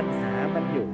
ปัญหามันอยู่